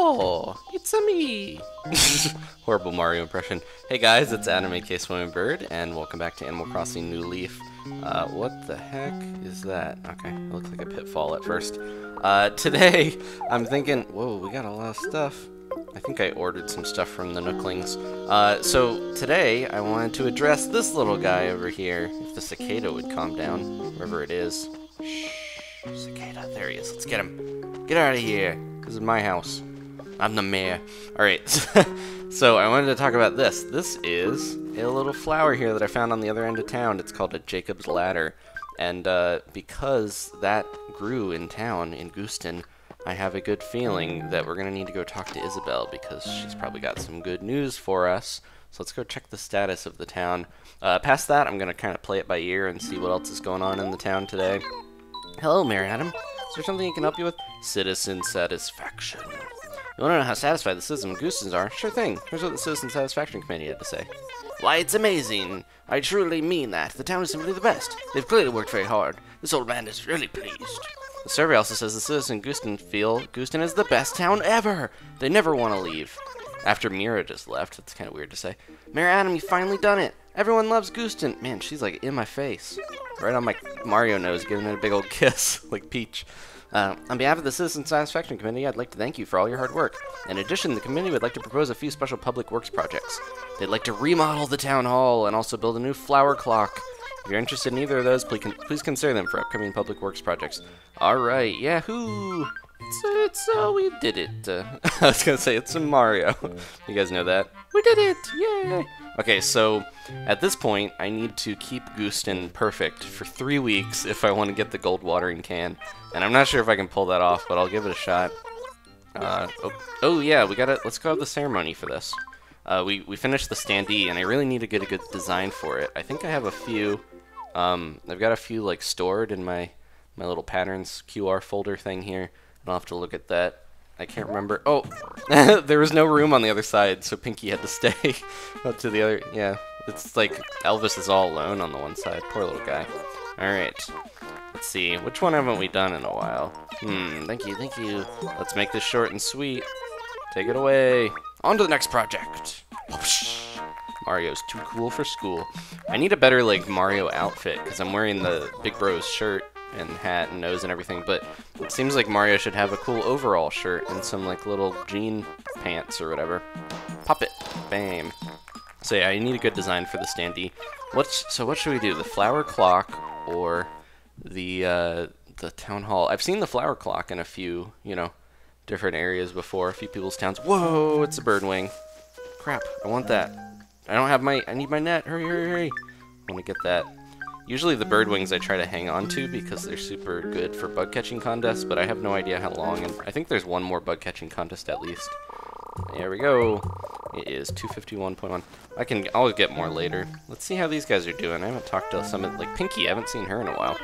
Hello! It's-a me! Horrible Mario impression. Hey guys, it's Adam, K.K. Swimming Bird, and welcome back to Animal Crossing New Leaf. What the heck is that? Okay, it looked like a pitfall at first. Today, I'm thinking, whoa, we got a lot of stuff. I think I ordered some stuff from the Nooklings. So today, I wanted to address this little guy over here. If the cicada would calm down, wherever it is. Shh, cicada, there he is, let's get him. Get out of here, this is my house. I'm the mayor. Alright, so I wanted to talk about this. This is a little flower here that I found on the other end of town. It's called a Jacob's Ladder. And because that grew in town, in Gooseton, I have a good feeling that we're going to need to go talk to Isabelle because she's probably got some good news for us. So let's go check the status of the town. Past that, I'm going to kind of play it by ear and see what else is going on in the town today. Hello, Mayor Adam. Is there something I can help you with? Citizen Satisfaction. You want to know how satisfied the citizen Goosens are? Sure thing. Here's what the Citizen Satisfaction Committee had to say. Why, it's amazing. I truly mean that. The town is simply the best. They've clearly worked very hard. This old man is really pleased. The survey also says the citizen Gooseton feel Gooseton is the best town ever. They never want to leave. After Mira just left, that's kind of weird to say. Mayor Adam, you finally done it. Everyone loves Gooseton. Man, she's like in my face. Right on my Mario nose, giving it a big old kiss, like Peach. On behalf of the Citizen Satisfaction Committee, I'd like to thank you for all your hard work. In addition, the committee would like to propose a few special public works projects. They'd like to remodel the town hall and also build a new flower clock. If you're interested in either of those, please consider them for upcoming public works projects. Alright, yahoo! So we did it. I was gonna say, it's a Mario. You guys know that? We did it! Yay! Okay, so at this point, I need to keep Gooseton perfect for 3 weeks if I want to get the gold watering can. And I'm not sure if I can pull that off, but I'll give it a shot. Oh yeah, we gotta, let's go have the ceremony for this. We finished the standee, and I really need to get a good design for it. I think I have a few, I've got a few like stored in my little patterns QR folder thing here. I'll have to look at that. I can't remember. Oh, there was no room on the other side, so Pinky had to stay up to the other. Yeah, it's like Elvis is all alone on the one side. Poor little guy. All right, let's see. Which one haven't we done in a while? Thank you, thank you. Let's make this short and sweet. Take it away. On to the next project. Mario's too cool for school. I need a better like Mario outfit because I'm wearing the Big Bro's shirt and hat and nose and everything, but it seems like Mario should have a cool overall shirt and some like little jean pants or whatever. Pop it. Bam. So yeah, I need a good design for the standee. So what should we do? The flower clock or the town hall? I've seen the flower clock in a few, you know, different areas before, a few people's towns. Whoa, it's a bird wing. Crap, I want that. I don't have my, I need my net. Hurry, hurry, hurry. I want to get that. Usually the bird wings I try to hang on to because they're super good for bug catching contests, but I have no idea how long, and I think there's one more bug catching contest at least. There we go. It is 251.1. I can always get more later. Let's see how these guys are doing. I haven't talked to some of, like Pinky, I haven't seen her in a while.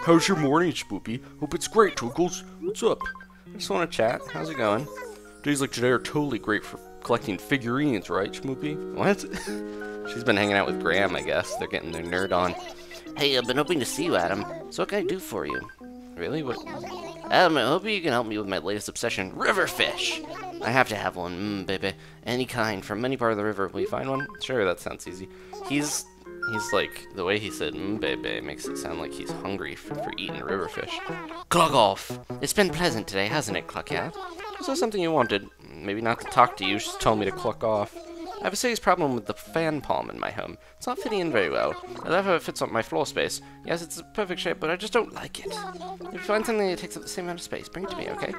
How's your morning, Spoopy? Hope it's great, Twinkles. What's up? I just want to chat. How's it going? Days like today are totally great for collecting figurines, right, Spoopy? What? She's been hanging out with Graham, I guess. They're getting their nerd on. Hey, I've been hoping to see you, Adam. So what can I do for you? Really? What? Adam, I hope you can help me with my latest obsession, riverfish! I have to have one, baby. Any kind, from any part of the river. Will you find one? Sure, that sounds easy. He's like, the way he said, baby, makes it sound like he's hungry for eating riverfish. Clog off! It's been pleasant today, hasn't it, Cluckout? Was there something you wanted? Maybe not to talk to you, she just told me to cluck off. I have a serious problem with the fan palm in my home. It's not fitting in very well. I love how it fits up my floor space. Yes, it's a perfect shape, but I just don't like it. If you find something that takes up the same amount of space, bring it to me, okay?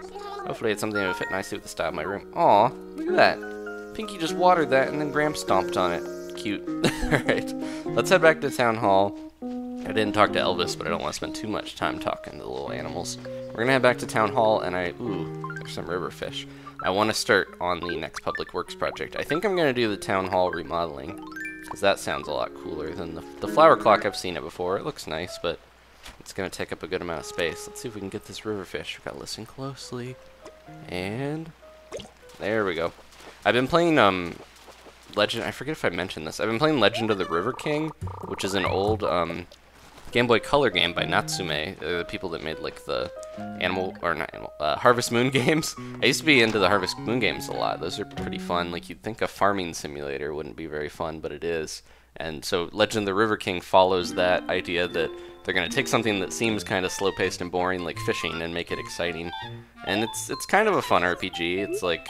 Hopefully it's something that would fit nicely with the style of my room. Aw, look at that. Pinky just watered that and then Graham stomped on it. Cute. Alright, let's head back to Town Hall. I didn't talk to Elvis, but I don't want to spend too much time talking to the little animals. We're going to head back to Town Hall and ooh, there's some river fish. I want to start on the next public works project. I think I'm going to do the town hall remodeling, because that sounds a lot cooler than the flower clock. I've seen it before. It looks nice, but it's going to take up a good amount of space. Let's see if we can get this river fish. We've got to listen closely. And there we go. I've been playing Legend. I forget if I mentioned this. I've been playing Legend of the River King, which is an old Game Boy Color game by Natsume, the people that made like the Harvest Moon games. I used to be into the Harvest Moon games a lot. Those are pretty fun. Like, you'd think a farming simulator wouldn't be very fun, but it is. And so Legend of the River King follows that idea that they're going to take something that seems kind of slow-paced and boring, like fishing, and make it exciting. And it's kind of a fun RPG. It's like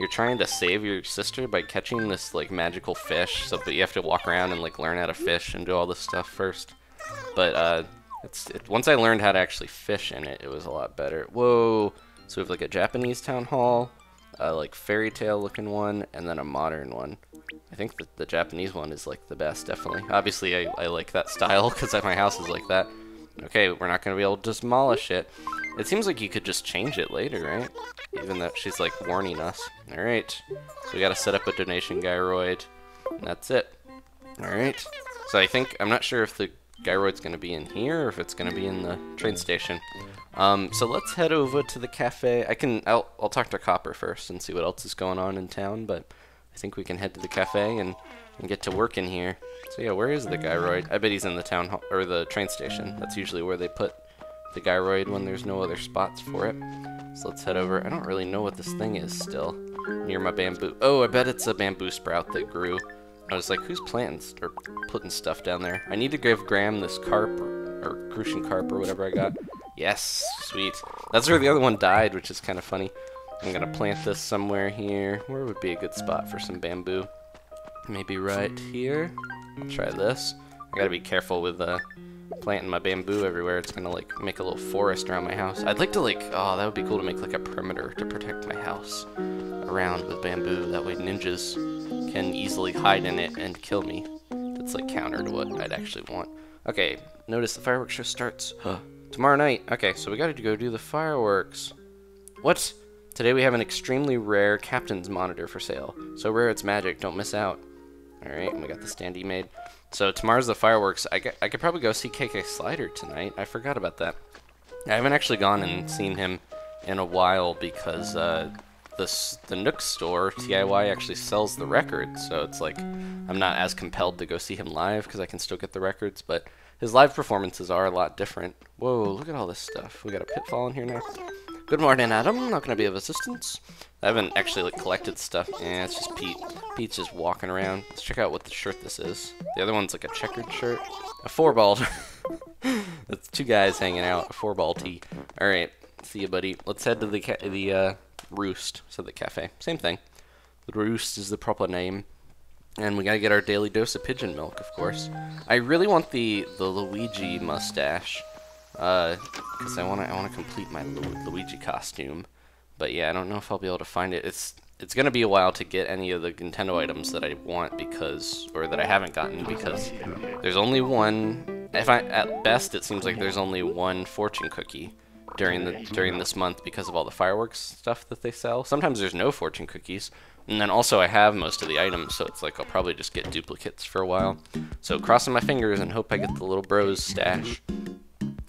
you're trying to save your sister by catching this like magical fish, so but you have to walk around and like learn how to fish and do all this stuff first. But once I learned how to actually fish in it, it was a lot better. Whoa! So we have like a Japanese Town Hall, like fairy tale looking one, and then a modern one. I think that the Japanese one is like the best, definitely. Obviously, I like that style because my house is like that. Okay, we're not going to be able to demolish it. It seems like you could just change it later, right? Even though she's like warning us. Alright, so we got to set up a donation gyroid. And that's it. Alright, so I think, I'm not sure if the gyroid's going to be in here or if it's going to be in the train station. So let's head over to the cafe. I'll talk to Copper first and see what else is going on in town, but I think we can head to the cafe and get to work in here. So yeah, where is the gyroid? I bet he's in the town hall, or the train station. That's usually where they put the gyroid when there's no other spots for it. So let's head over. I don't really know what this thing is still. Near my bamboo. Oh, I bet it's a bamboo sprout that grew. I was like, who's putting stuff down there? I need to give Graham this carp, or Crucian carp, or whatever I got. Yes, sweet. That's where the other one died, which is kind of funny. I'm gonna plant this somewhere here. Where would be a good spot for some bamboo? Maybe right here. I'll try this. I gotta be careful with planting my bamboo everywhere. It's gonna like make a little forest around my house. I'd like to like, oh, that would be cool to make like a perimeter to protect my house around with bamboo. That way ninjas can easily hide in it and kill me. That's like counter to what I'd actually want. Okay, notice the fireworks show starts tomorrow night. Okay, so we gotta go do the fireworks. What? Today we have an extremely rare captain's monitor for sale. So rare it's magic, don't miss out. Alright, and we got the standee made. So tomorrow's the fireworks. I could probably go see K.K. Slider tonight. I forgot about that. I haven't actually gone and seen him in a while because the Nook Store, T.I.Y., actually sells the records. So it's like I'm not as compelled to go see him live because I can still get the records, but his live performances are a lot different. Whoa, look at all this stuff. We got a pitfall in here now. Good morning, Adam. I'm not going to be of assistance. I haven't actually like collected stuff. Yeah, it's just Pete. Pete's just walking around. Let's check out what the shirt this is. The other one's like a checkered shirt. A four-balled. That's two guys hanging out. A four-ball tee. All right. See you, buddy. Let's head to the Roost. So the cafe. Same thing. The Roost is the proper name. And we got to get our daily dose of pigeon milk, of course. I really want the Luigi mustache. Because I wanna complete my Luigi costume, but yeah, I don't know if I'll be able to find it. It's gonna be a while to get any of the Nintendo items that I want or that I haven't gotten, because there's only one. At best, it seems like there's only one fortune cookie during this month because of all the fireworks stuff that they sell. Sometimes there's no fortune cookies. And then also I have most of the items, so it's like I'll probably just get duplicates for a while. So crossing my fingers and hope I get the little bros stash.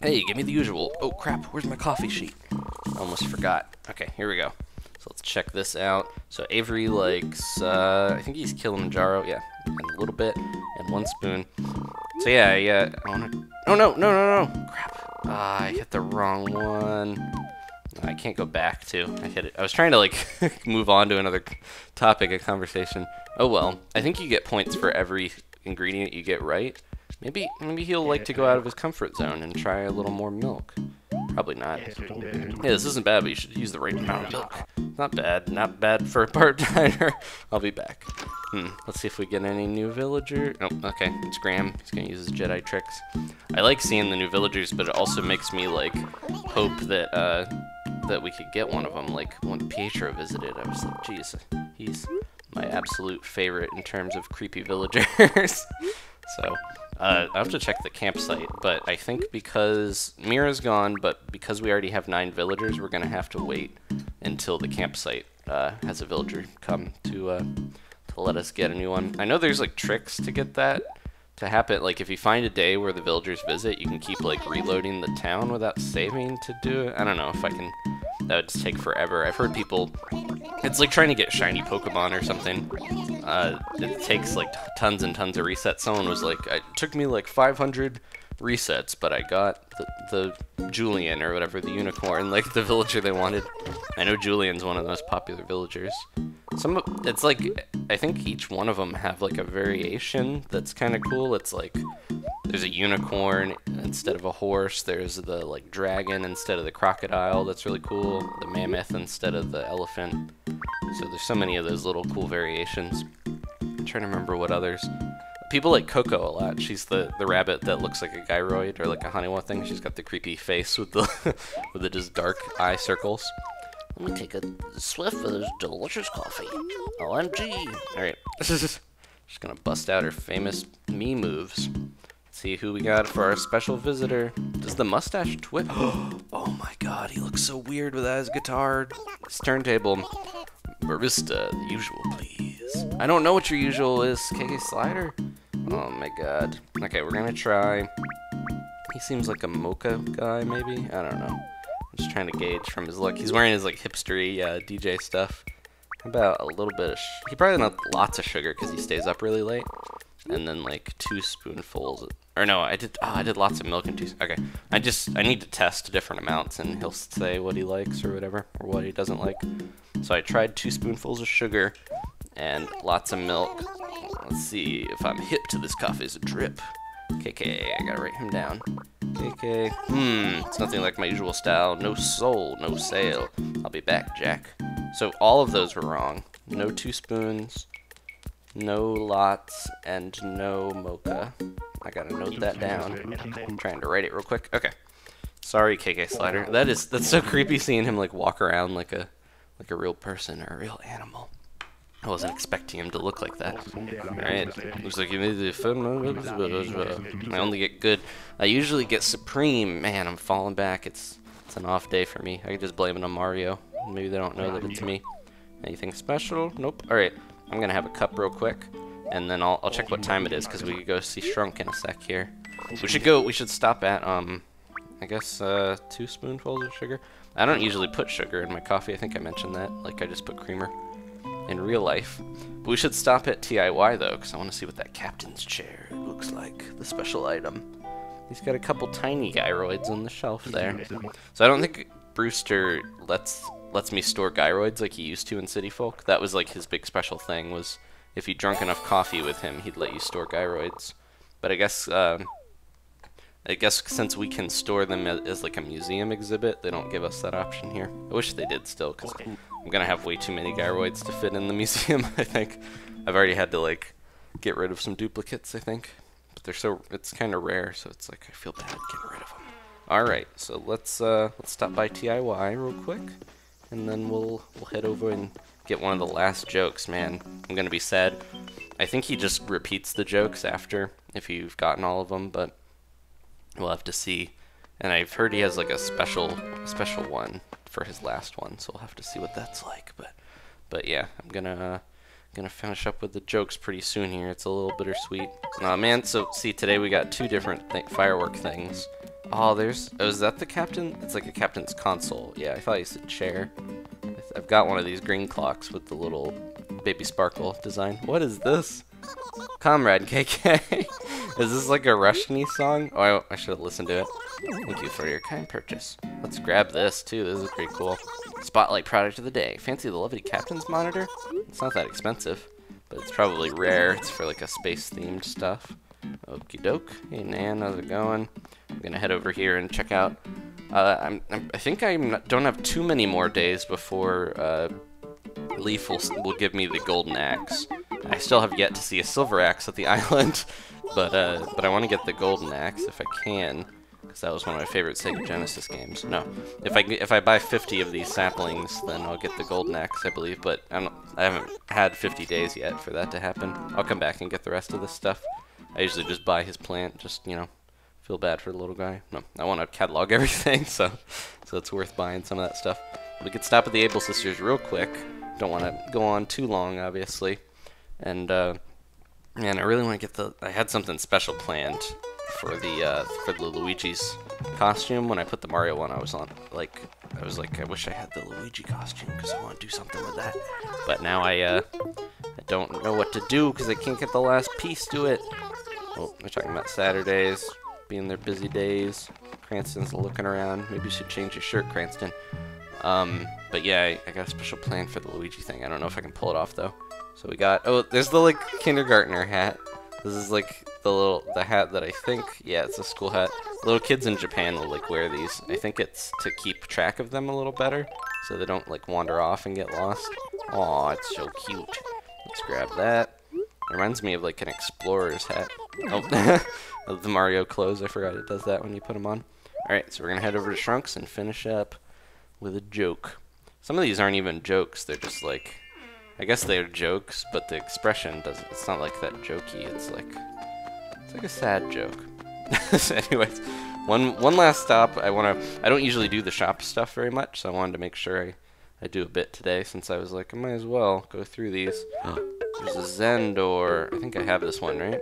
Hey, give me the usual. Oh, crap, where's my coffee sheet? I almost forgot. Okay, here we go. So let's check this out. So Avery likes, I think he's Kilimanjaro. Yeah, and a little bit, and one spoon. So yeah, I want to... Oh, no. Crap. I hit the wrong one. I can't go back to. I hit it. I was trying to, like, move on to another topic of conversation. Oh, well. I think you get points for every ingredient you get right. Maybe he'll like to go out of his comfort zone and try a little more milk. Probably not. Yeah, this isn't bad, but you should use the right amount of milk. Not bad for a part-timer. I'll be back. Let's see if we get any new villager. Oh, okay, it's Graham. He's gonna use his Jedi tricks. I like seeing the new villagers, but it also makes me, like, hope that, that we could get one of them. Like, when Pietro visited, I was like, geez, he's my absolute favorite in terms of creepy villagers. So... I'll have to check the campsite, but I think because Mira's gone, but because we already have 9 villagers, we're going to have to wait until the campsite has a villager come to let us get a new one. I know there's, like, tricks to get that to happen. Like, if you find a day where the villagers visit, you can keep, like, reloading the town without saving to do it. I don't know if I can... That would just take forever. I've heard people... It's like trying to get shiny Pokemon or something. It takes like tons and tons of resets. Someone was like, it took me like 500 resets, but I got the Julian or whatever, the unicorn, like the villager they wanted. I know Julian's one of the most popular villagers. It's like, I think each one of them have like a variation that's kind of cool. It's like, there's a unicorn instead of a horse, there's the like dragon instead of the crocodile, that's really cool, the mammoth instead of the elephant. So there's so many of those little cool variations. I'm trying to remember what others. People like Coco a lot. She's the rabbit that looks like a gyroid or like a Haniwa thing. She's got the creepy face with the with the just dark eye circles. Let me take a swift of this delicious coffee. OMG! Alright, just gonna bust out her famous me moves. Let's see who we got for our special visitor. Does the mustache twist? Oh my god, he looks so weird without his guitar. His turntable. Barista, the usual, please. I don't know what your usual is, K.K. Slider. Oh my god. Okay, we're gonna try... He seems like a mocha guy, maybe? I don't know. I'm just trying to gauge from his look. He's wearing his, like, hipstery DJ stuff. How about a little bit of... He probably doesn't have lots of sugar, because he stays up really late. And then, like, 2 spoonfuls... Or no, I did lots of milk and tea. Okay, I need to test different amounts, and he'll say what he likes or whatever, or what he doesn't like. So I tried 2 spoonfuls of sugar and lots of milk. Let's see if I'm hip to this coffee's drip. KK, I gotta write him down. KK, it's nothing like my usual style. No soul, no sale. I'll be back, Jack. So all of those were wrong. No 2 spoons, no lots, and no mocha. I gotta note that down. I'm trying to write it real quick. Okay. Sorry, KK Slider. That's so creepy seeing him like walk around like a real person or a real animal. I wasn't expecting him to look like that. Alright. Looks like you made the phone. I only get good. I usually get supreme. Man, I'm falling back. It's an off day for me. I could just blame it on Mario. Maybe they don't know that it's me. Anything special? Nope. Alright. I'm gonna have a cup real quick. And then I'll check what time it is, because we could go see Shrunk in a sec here. We should stop at, I guess, 2 spoonfuls of sugar. I don't usually put sugar in my coffee, I think I mentioned that. Like, I just put creamer in real life. But we should stop at T.I.Y., though, because I want to see what that captain's chair looks like, the special item. He's got a couple tiny gyroids on the shelf there. So I don't think Brewster lets me store gyroids like he used to in City Folk. That was, like, his big special thing, was... If you drunk enough coffee with him, he'd let you store gyroids. But I guess since we can store them as like a museum exhibit, they don't give us that option here. I wish they did still, because I'm gonna have way too many gyroids to fit in the museum. I think I've already had to like get rid of some duplicates. I think, but it's kind of rare, so it's like I feel bad getting rid of them. All right, so let's stop by T.I.Y. real quick, and then we'll head over and. Get one of the last jokes, man. I'm gonna be sad. I think he just repeats the jokes after, if you've gotten all of them, but we'll have to see. And I've heard he has like a special one for his last one, so we'll have to see what that's like. But yeah, I'm gonna finish up with the jokes pretty soon here. It's a little bittersweet. Aw, man, so see, today we got 2 different firework things. Oh, is that the captain? It's like a captain's console. Yeah, I thought you said chair. I've got one of these green clocks with the little baby sparkle design. What is this? Comrade KK. Is this like a Rushny song? Oh, I should have listened to it. Thank you for your kind purchase. Let's grab this too. This is pretty cool. Spotlight product of the day. Fancy the lovely captain's monitor? It's not that expensive, but it's probably rare. It's for like a space themed stuff. Okie doke. Hey Nan, how's it going? I'm gonna head over here and check out. I think I don't have too many more days before Leaf will give me the golden axe. I still have yet to see a silver axe at the island, but I want to get the golden axe if I can, because that was one of my favorite Sega Genesis games. No, if I buy 50 of these saplings, then I'll get the golden axe, I believe. But I haven't had 50 days yet for that to happen. I'll come back and get the rest of this stuff. I usually just buy his plant, just you know. Feel bad for the little guy. No, I want to catalog everything, so it's worth buying some of that stuff. We could stop at the Able Sisters real quick. Don't want to go on too long, obviously. And man, I really want to get the. I had something special planned for the Luigi's costume when I put the Mario one. I was like, I wish I had the Luigi costume because I want to do something with that. But now I don't know what to do because I can't get the last piece to it. Oh, we're talking about Saturdays. being their busy days. Cranston's looking around. Maybe you should change your shirt, Cranston. But yeah, I got a special plan for the Luigi thing. I don't know if I can pull it off, though. So we got, oh, there's the, like, kindergartner hat. This is, like, the little, the hat that I think, yeah, it's a school hat. Little kids in Japan will, like, wear these. I think it's to keep track of them a little better, so they don't, like, wander off and get lost. Aw, it's so cute. Let's grab that. Reminds me of, like, an explorer's hat. Oh, the Mario clothes. I forgot it does that when you put them on. Alright, so we're gonna head over to Shrunk's and finish up with a joke. Some of these aren't even jokes, they're just, like, I guess they're jokes, but the expression doesn't, it's not like that jokey, it's like a sad joke. Anyways, one last stop. I don't usually do the shop stuff very much, so I wanted to make sure I do a bit today, since I was like, I might as well go through these. There's a Zen door. I think I have this one, right?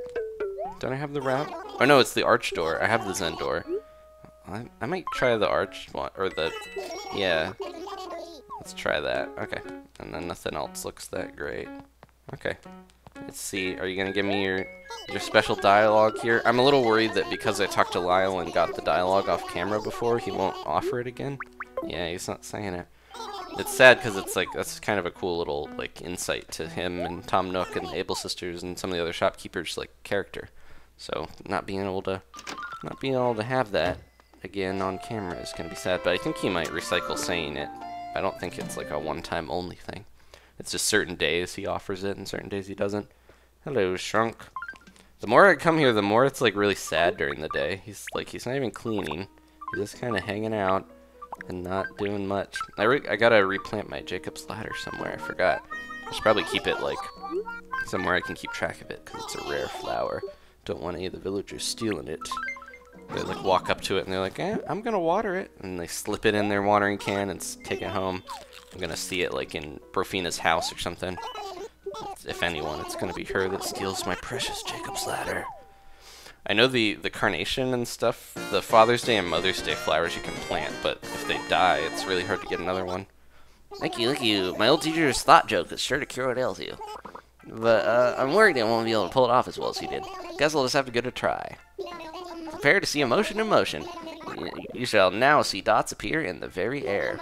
Don't I have the route? Oh no, it's the arch door. I have the Zen door. I might try the arch one, or the, yeah. Let's try that. Okay. And then nothing else looks that great. Okay. Let's see. Are you gonna give me your special dialogue here? I'm a little worried that because I talked to Lyle and got the dialogue off camera before, he won't offer it again. Yeah, he's not saying it. It's sad because it's like, that's kind of a cool little, like, insight to him and Tom Nook and the Able Sisters and some of the other shopkeepers, like, character. So not being able to have that again on camera is gonna be sad. But I think he might recycle saying it. I don't think it's like a one-time only thing. It's just certain days he offers it and certain days he doesn't. Hello, Shrunk. The more I come here, the more it's like really sad during the day. He's like, he's not even cleaning. He's just kind of hanging out and not doing much. I gotta replant my Jacob's Ladder somewhere. I forgot. I should probably keep it, like, somewhere I can keep track of it, because it's a rare flower. Don't want any of the villagers stealing it. They, like, walk up to it and they're like, eh, I'm gonna water it. And they slip it in their watering can and take it home. I'm gonna see it, like, in Brofina's house or something. If anyone, it's gonna be her that steals my precious Jacob's Ladder. I know the carnation and stuff, the Father's Day and Mother's Day flowers you can plant, but if they die, it's really hard to get another one. Thank you. My old teacher's thought joke is sure to cure what ails you. But I'm worried I won't be able to pull it off as well as he did. Guess I'll just have to give it a try. Prepare to see emotion in motion. You shall now see dots appear in the very air.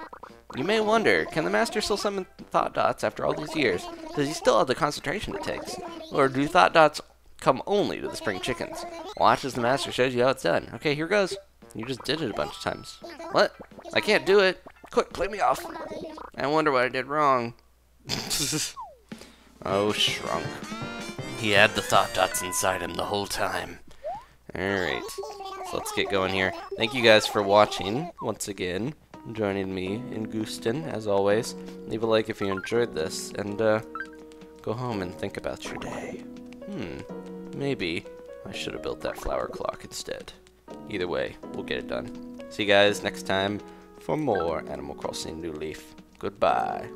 You may wonder, can the master still summon thought dots after all these years? Does he still have the concentration it takes? Or do thought dots come only to the spring chickens? Watch as the master shows you how it's done. Okay, here goes. You just did it a bunch of times. What? I can't do it. Quick, play me off. I wonder what I did wrong. Oh, Shrunk. He had the thought dots inside him the whole time. Alright, so let's get going here. Thank you guys for watching, once again. Joining me in Gooseton, as always. Leave a like if you enjoyed this, and go home and think about your day. Maybe I should have built that flower clock instead. Either way, we'll get it done. See you guys next time for more Animal Crossing New Leaf. Goodbye.